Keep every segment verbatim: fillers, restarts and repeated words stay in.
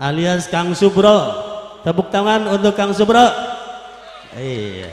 alias Kang Subro. Tepuk tangan untuk Kang Subro. Iya.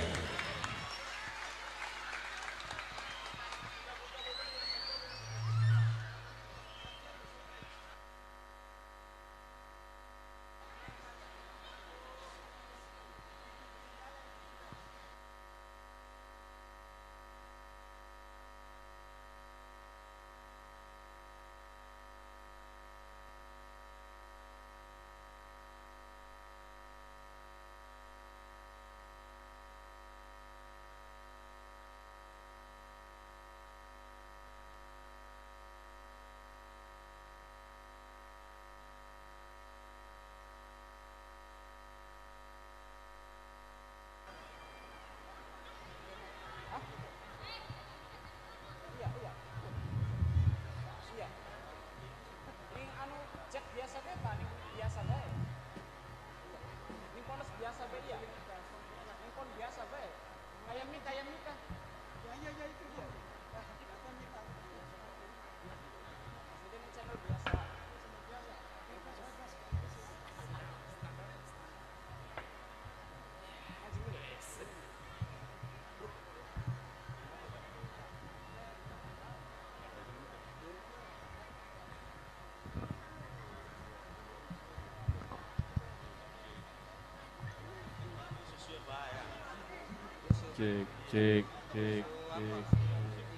Cek, cek, cek, cek.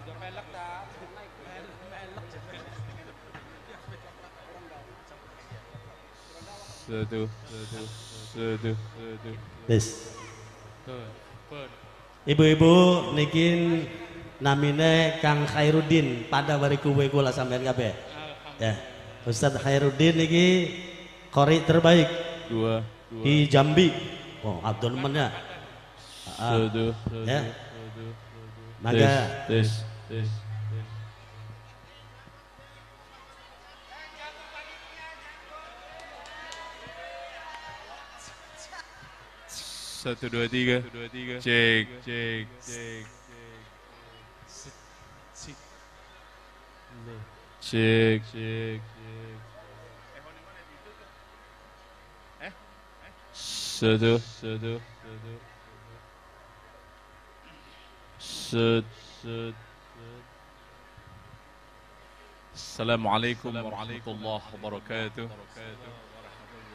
Udah melek dah. Melek Satu, satu, satu, satu. Yes. Ibu-ibu, nikin namine Kang Khairuddin. Pada bariku beku lah sampean kabeh. Ya, Ustaz Khairuddin niki qori terbaik. Dua. Di Jambi. Oh, Abdul Munyak. Sudu, sudu, ya. Sudu, sudu. Maka tes, tes, tes. Satu dua tiga, cek, cek, cek, cek, cek. Eh, satu, satu, satu. Set, set, set. Assalamualaikum warahmatullahi wabarakatuh.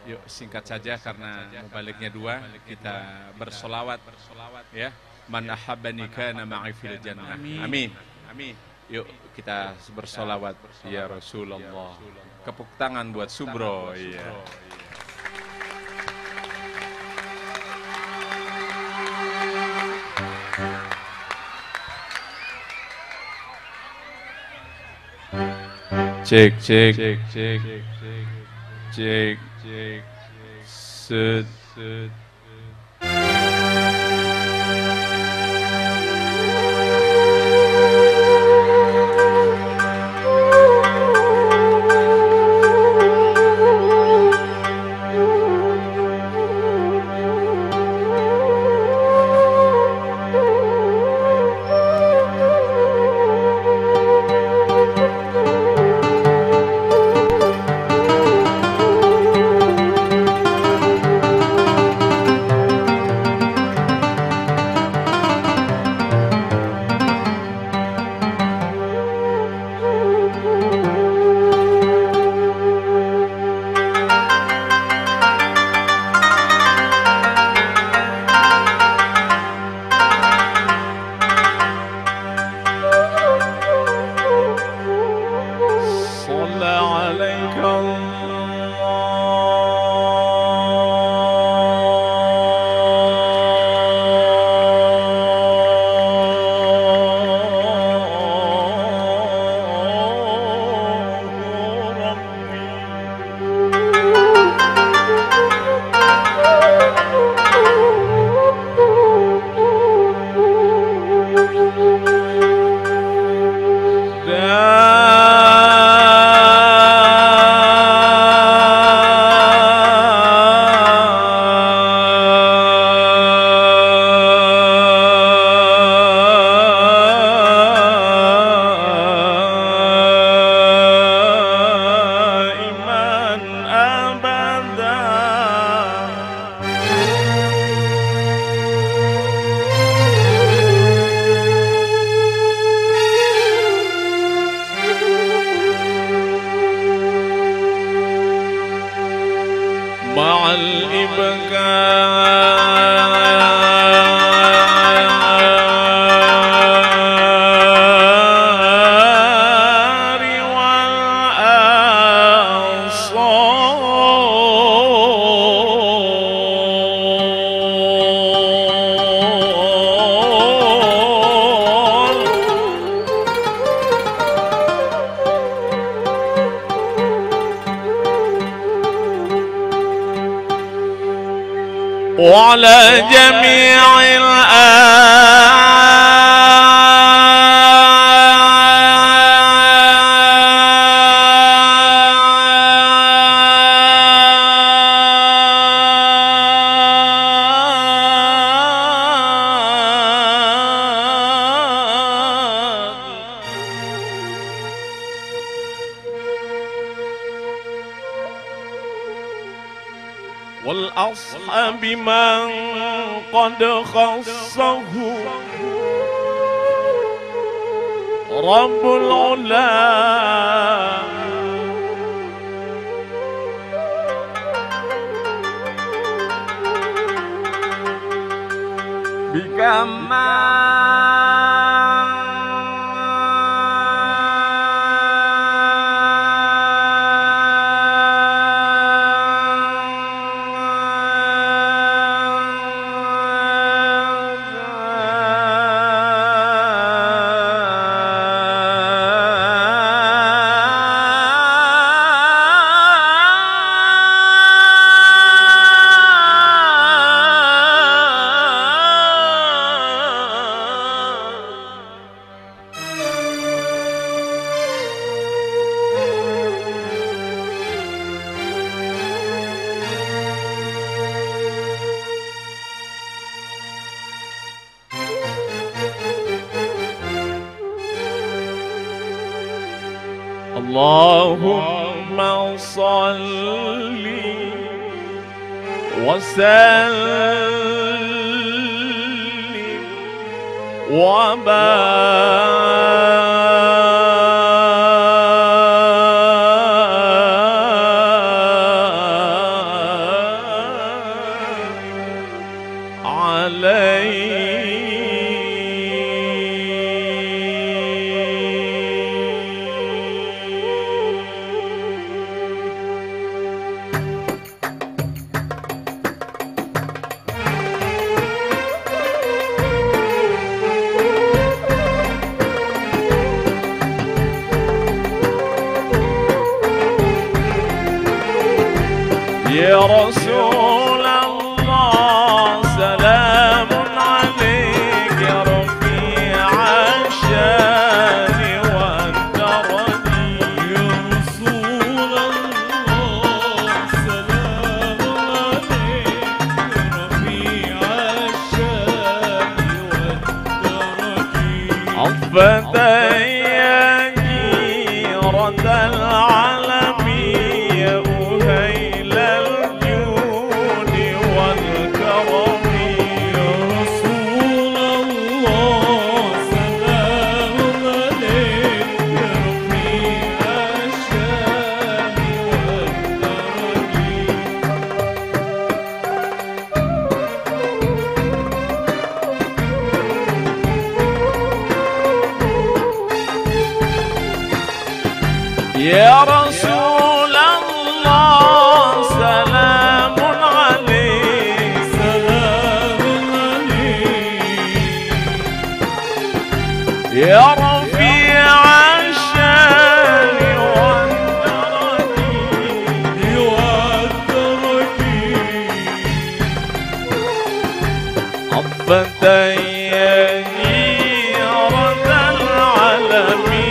Yuk singkat saja karena baliknya dua, kita bersolawat ya. Man ahabbani kana ma'i fil jannah. Amin. Amin. Yuk kita bersolawat ya Rasulullah. Tepuk tangan buat Subro. Iya. Cek, cek, cek, cek, cek, cek, cek, set, set. مع الإبكار والأنصار وعلى جميع الآن والأصحاب من قد خصه رب العلا بكمال Allahumma salli wa sallim wa barik alayhi. Ya Rasulullah, salamun alaik, ya Rabbi ashani wa darani. Ya Rasulullah, salamun alaik, ya Rabbi ashani wa darani. Afdaya jirat Ya Rasulullah, salamun alaik, salamun alaik. Ya Rabbi ashani wa darani, wa darani. Abbatayani ratal alami.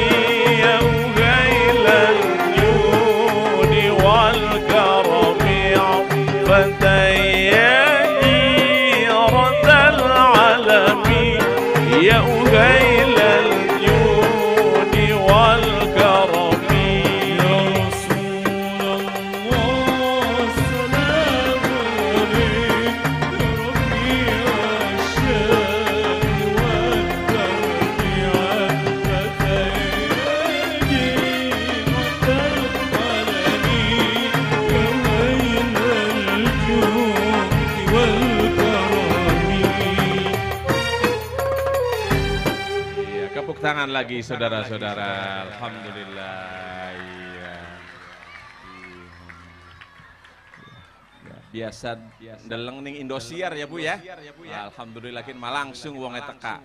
tangan lagi saudara-saudara. Alhamdulillah. Iya. Biasa deleng ning Indosiar ya Bu ya. Alhamdulillah kin malangsung wong teka.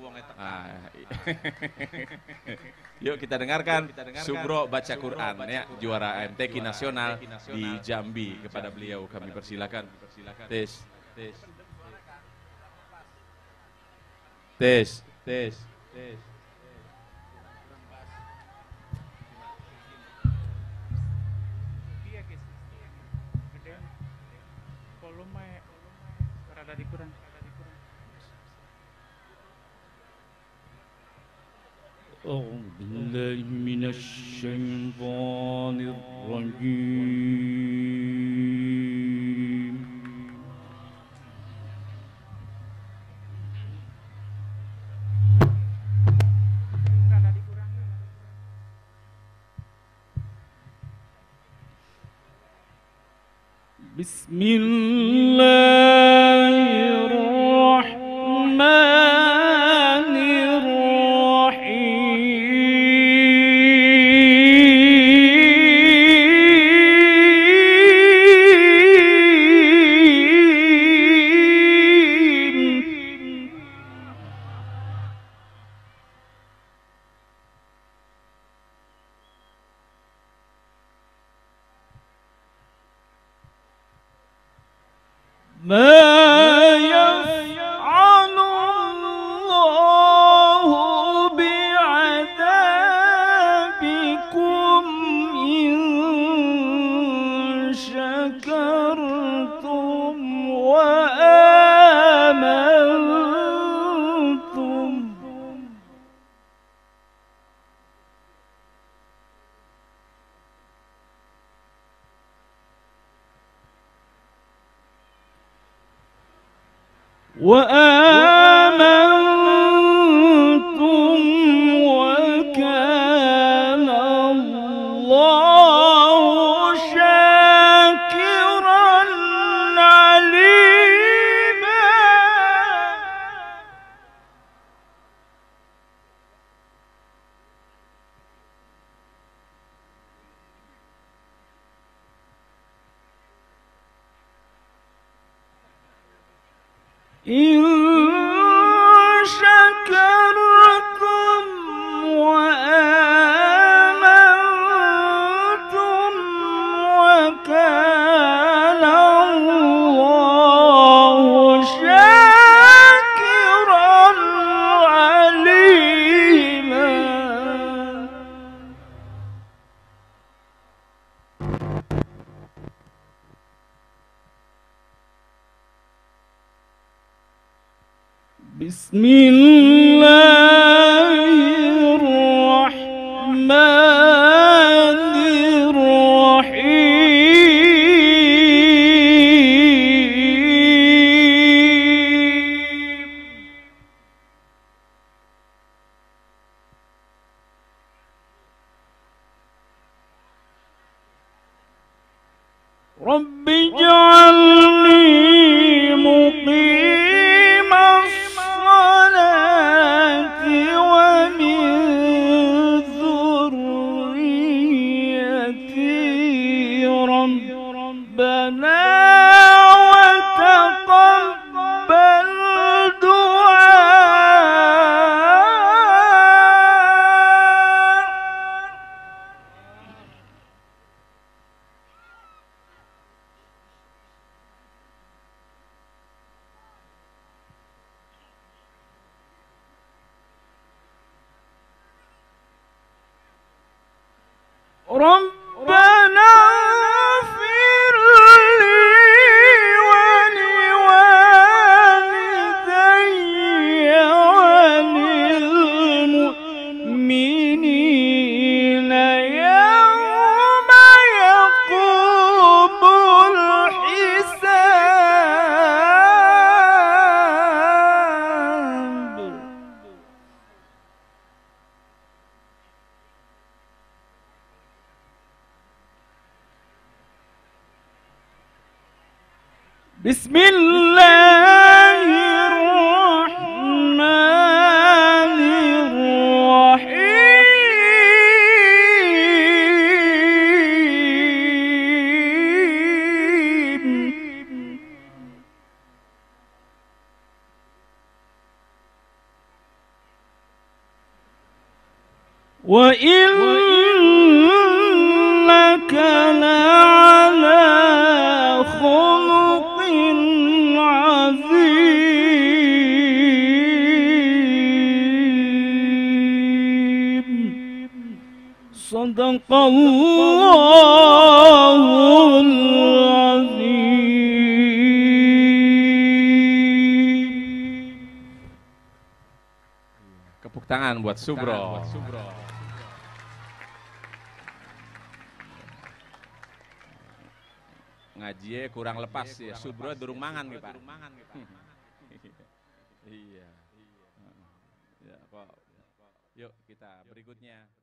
Yuk kita dengarkan Subro baca Quran ya, juara M T Q nasional di Jambi. Kepada beliau kami persilakan. Tes. Tes. Tes. Tes. أعوذ بالله من الشيطان الرجيم بسم الله الرحمن وآمنتم وكان الله شاكرا عليما بسم الله الرحمن الرحيم رب اجعلني مقيما بسم الله الرحمن الرحيم Wa innaka la'ala khuluqin azim. Sadaqallahul azim. Kepuk tangan buat Subro. Ngaji kurang lepas ya, Subro durung mangan nih Pak. Iya. Ya Pak. Yuk kita berikutnya.